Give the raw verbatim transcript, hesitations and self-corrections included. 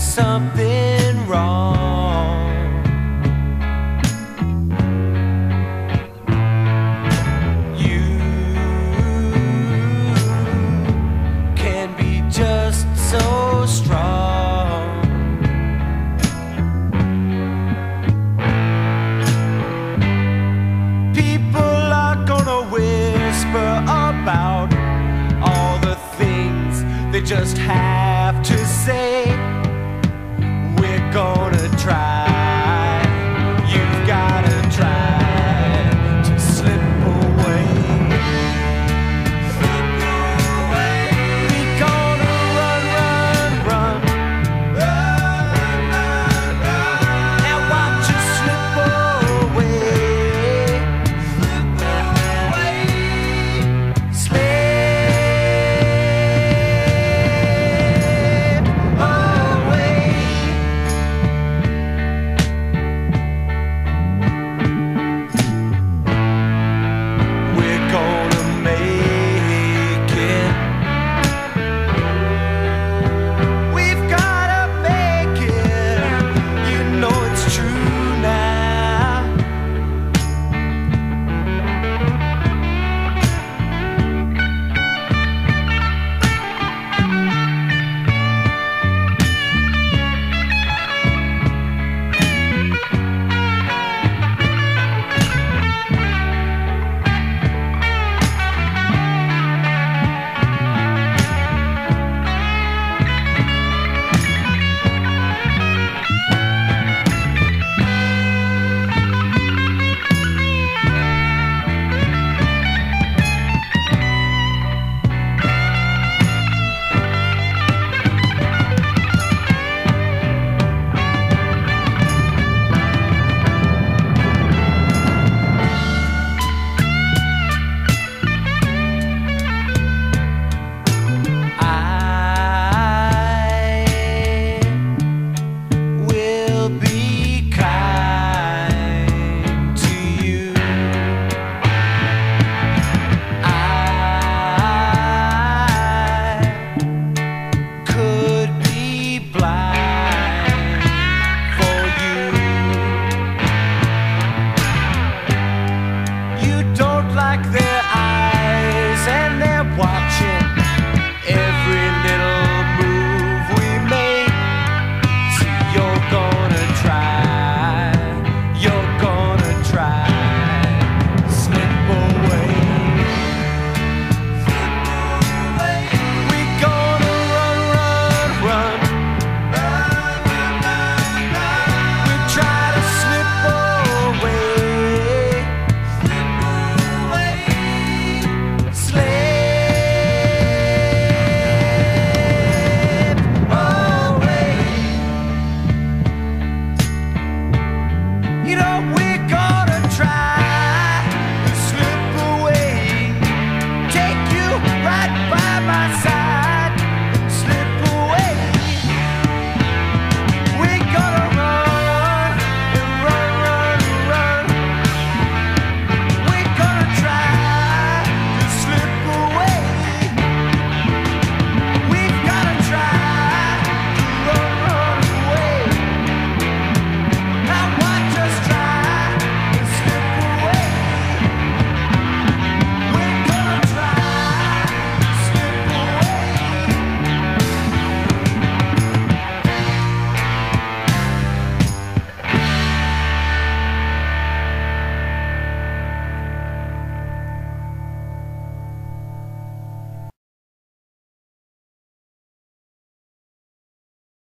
Something wrong. You can be just so strong. People are gonna whisper about all the things they just have to say. Gonna try. Like that.